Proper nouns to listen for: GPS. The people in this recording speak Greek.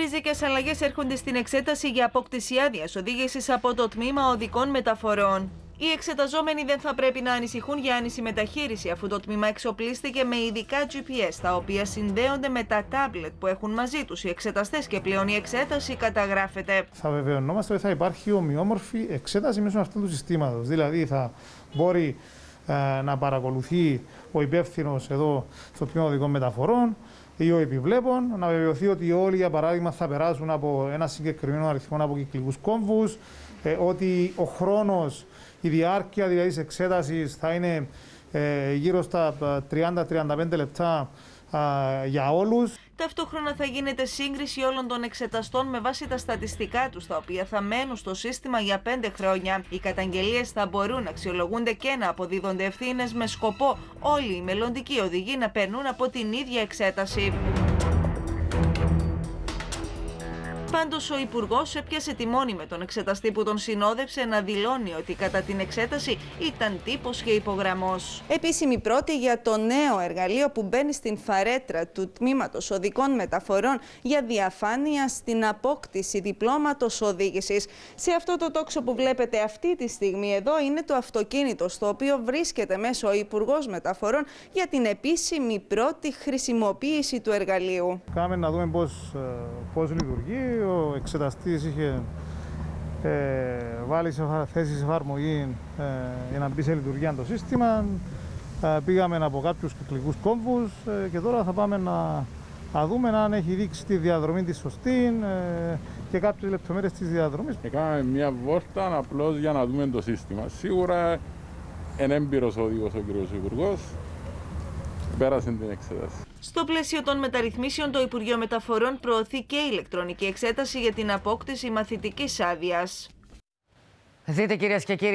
ριζικές αλλαγές έρχονται στην εξέταση για απόκτηση άδειας οδήγησης από το Τμήμα Οδικών Μεταφορών. Οι εξεταζόμενοι δεν θα πρέπει να ανησυχούν για άνηση μεταχείριση, αφού το τμήμα εξοπλίστηκε με ειδικά GPS, τα οποία συνδέονται με τα τάμπλετ που έχουν μαζί τους οι εξεταστές και πλέον η εξέταση καταγράφεται. Θα βεβαιωνόμαστε ότι θα υπάρχει ομοιόμορφη εξέταση μέσω αυτού του συστήματος. Δηλαδή θα μπορεί να παρακολουθεί ο υπεύθυνος εδώ στο Τμήμα Οδικών Μεταφορών ή ο επιβλέπων, να βεβαιωθεί ότι όλοι, για παράδειγμα, θα περάσουν από ένα συγκεκριμένο αριθμό από κυκλικούς κόμβους, ότι ο χρόνος, η διάρκεια δηλαδή της εξέτασης θα είναι γύρω στα 30-35 λεπτά για όλους. Ταυτόχρονα θα γίνεται σύγκριση όλων των εξεταστών με βάση τα στατιστικά τους, τα οποία θα μένουν στο σύστημα για 5 χρόνια. Οι καταγγελίες θα μπορούν να αξιολογούνται και να αποδίδονται ευθύνες, με σκοπό όλοι οι μελλοντικοί οδηγοί να περνούν από την ίδια εξέταση. Πάντως, ο Υπουργός έπιασε τιμόνι με τον εξεταστή που τον συνόδευσε να δηλώνει ότι κατά την εξέταση ήταν τύπος και υπογραμμός. Επίσημη πρώτη για το νέο εργαλείο που μπαίνει στην φαρέτρα του Τμήματος Οδικών Μεταφορών για διαφάνεια στην απόκτηση διπλώματος οδήγησης. Σε αυτό το τόξο που βλέπετε αυτή τη στιγμή εδώ είναι το αυτοκίνητο, στο οποίο βρίσκεται μέσα ο Υπουργός Μεταφορών για την επίσημη πρώτη χρησιμοποίηση του εργαλείου. Κάμε να δούμε πώς λειτουργεί. Ο εξεταστής είχε βάλει σε θέσεις εφαρμογή για να μπει σε λειτουργία το σύστημα. Πήγαμε από κάποιους κυκλικούς κόμβους και τώρα θα πάμε να δούμε αν έχει δείξει τη διαδρομή τη σωστή και κάποιες λεπτομέρειες της διαδρομής. Κάναμε μια βόλτα απλώς για να δούμε το σύστημα. Σίγουρα είναι έμπειρος οδηγός ο κ. Υπουργός. Πέρασε την εξέταση. Στο πλαίσιο των μεταρρυθμίσεων, το Υπουργείο Μεταφορών προωθεί και η ηλεκτρονική εξέταση για την απόκτηση μαθητικής άδειας. Δείτε, κυρίες και κύριοι.